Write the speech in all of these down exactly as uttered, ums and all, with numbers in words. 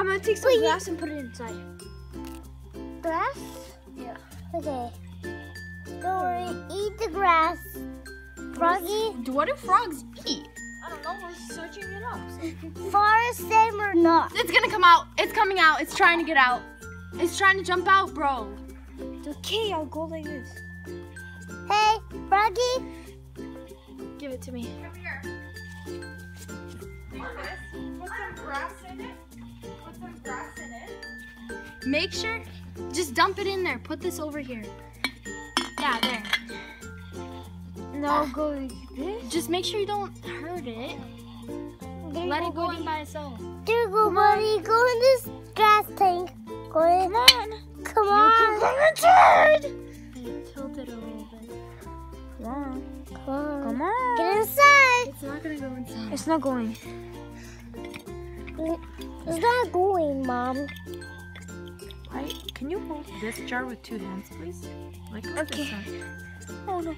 I'm gonna take some Wait. glass and put it inside. Glass? Yeah. Okay. Go eat the grass. Froggy. What, is, what do frogs eat? I don't know. We're searching it up. So forest same or not? It's gonna come out. It's coming out. It's trying to get out. It's trying to jump out, bro. It's okay. I'll go like this. Hey, Froggy. Give it to me. Come here. Take this. Put some grass in it. Put some grass in it. Make sure. Just dump it in there. Put this over here. Yeah, there. Now uh, go like this. Just make sure you don't hurt it. There Let go, it go buddy. in by itself. There you go, buddy. Go in this grass tank. Go in. Come on. Come on. Come on, dude. Tilt it a little bit. Come on. Come on. Come on. Get inside. It's not going to go inside. It's not going. It's not going, Mom. Right? Can you hold this jar with two hands, please? Like okay. This oh no.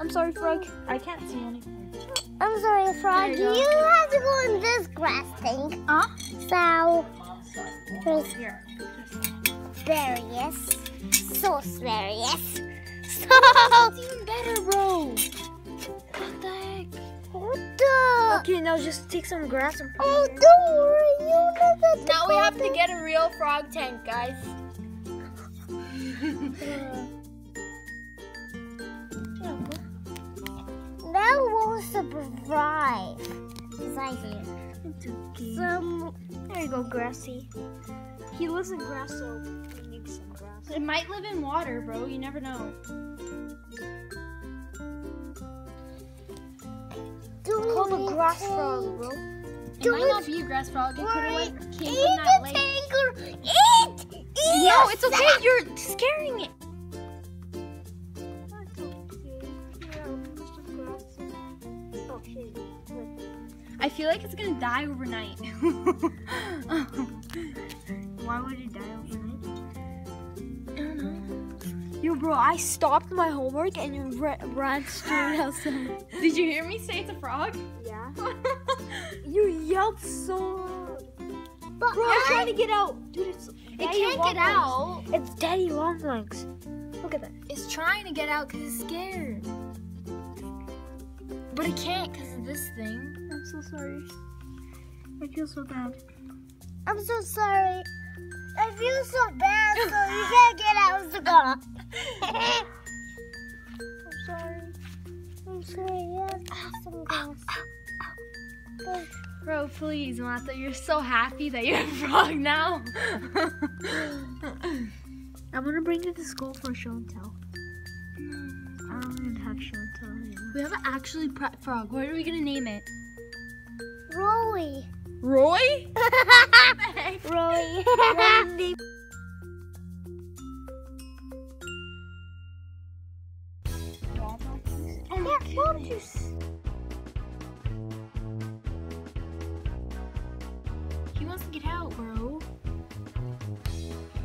I'm sorry, Frog. I can't see anything. I'm sorry, Frog. You, you have to go in this grass thing. Huh? So. Right here. Various. So various. So. It's even better, bro. What the heck? What the? Okay, now just take some grass and put oh, it in. Don't worry. You Now we have to get a real frog tank, guys. That won't survive. It's okay. Some, there you go, Grassy. He lives in grass, so we need some grass. It might live in water, bro. You never know. It's called a grass frog, bro. It Do might not be a grass frog. It could have went came from that lake. Eat the tangle. Eat. Eat. No, it's okay. That. You're scaring it. That's okay. Yeah, Mister Grass. Okay. I feel like it's gonna die overnight. Why would it die overnight? I don't know. Yo, bro, I stopped my homework and you ran straight outside. Did you hear me say it's a frog? Yeah. You yelled so. But Bro, I'm trying to get out. Dude, it's. It can't get out. It's Daddy Longlegs. Look at that. It's trying to get out because it's scared. But it can't because of this thing. I'm so sorry. I feel so bad. I'm so sorry. I feel so bad, so you can't get out of the car. I'm sorry. I'm sorry. You have to have some glass. Bro, please, Mata, you're so happy that you're a frog now. I'm gonna bring you to school for show and tell. I don't even have show and tell anymore. We have an actually pet frog. What are we gonna name it? Roy. Roy? Roy. Roy. Doll juice. Get out, bro.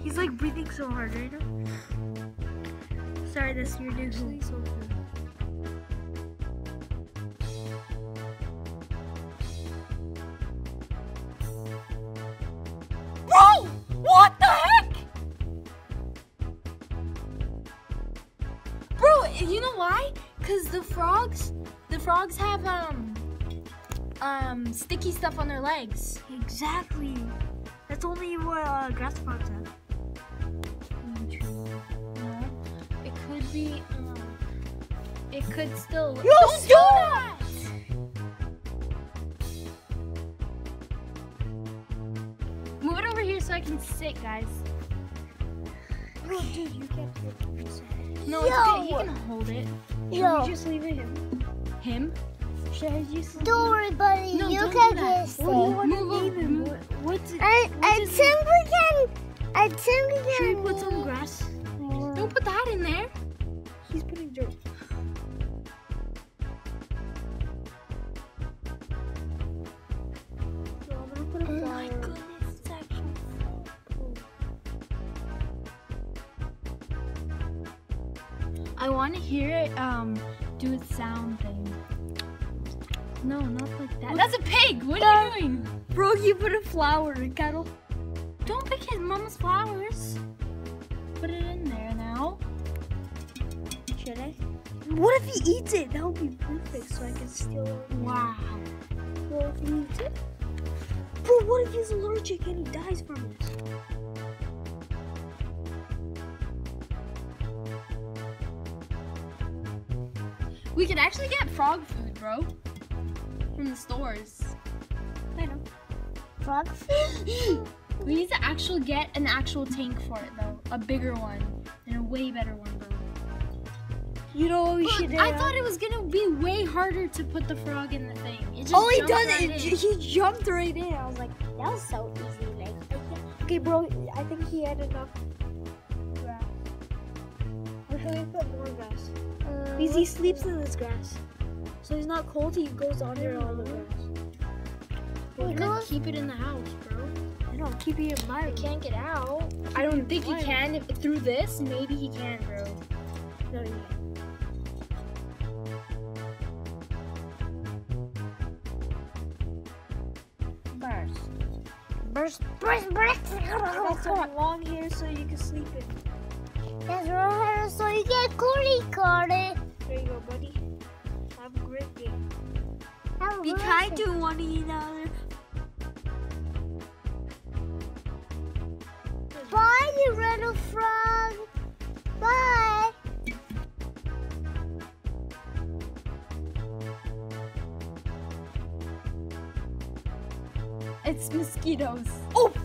He's like breathing so hard right now. Sorry, this you're actually so cool. Bro! What the heck? Bro, you know why? Cause the frogs the frogs have um um sticky stuff on their legs. Exactly. That's only what uh, grass frogs have. No, it could be. Um, it could still. Yo, don't do that! Move it over here so I can sit, guys. No, dude, you can't sit. No, it's okay. He can hold it. Yo. Can we just leave it him? Him? Should I just don't worry, buddy. No, you can just sit. What do you want to name him? What's it? I, I think we can. I think we can. Should we put some grass? Or... Don't put that in there. He's putting dirt. So I'm gonna put a flower. Oh my goodness, it's actually cool. I want to hear it um do its sound thing. No, not like that. That's a pig! What are you doing? Bro, you put a flower in cattle. Don't pick his mom's flowers. Put it in there now. Should I? What if he eats it? That would be perfect so I can steal it. Wow. Well, if he eats it? But what if he's allergic and he dies from it? We could actually get frog food, bro. From the stores. I know. Frog food? We need to actually get an actual tank for it, though. A bigger one. And a way better one, bro. You know what we but should do? I thought it was going to be way harder to put the frog in the thing. It just All he does right is in. he jumped right in. I was like, that was so easy. Like, okay, bro, I think he had enough grass. Where should we put more grass? Because he sleeps in this grass. So he's not cold, he goes under all the grass. Well, you can keep it in the house, bro. I don't keep it in my room. He can't get out. Keep I don't think he can. If, through this, maybe he can, bro. No, he can't. Burst. Burst, burst, burst. Got some long hair so you can sleep in. That's right, so you get curly curly. There you go, buddy. Have a great day. Have a Be kind to one another. Bye, you little frog. Bye. It's mosquitoes. Oh.